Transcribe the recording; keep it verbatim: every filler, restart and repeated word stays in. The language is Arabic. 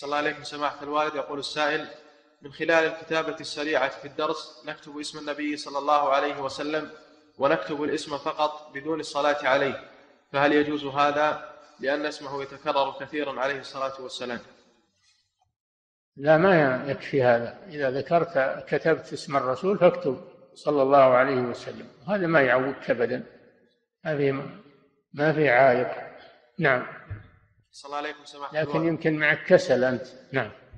صلى الله عليه من سماحة الوالد. يقول السائل: من خلال الكتابة السريعة في الدرس نكتب اسم النبي صلى الله عليه وسلم ونكتب الاسم فقط بدون الصلاة عليه، فهل يجوز هذا لأن اسمه يتكرر كثيرا عليه الصلاة والسلام؟ لا، ما يكفي هذا. إذا ذكرت كتبت اسم الرسول فاكتب صلى الله عليه وسلم، هذا ما يعوقك أبدا، ما في عائق. نعم. صلى الله عليكم سماحة. لكن يمكن معك كسل أنت. نعم.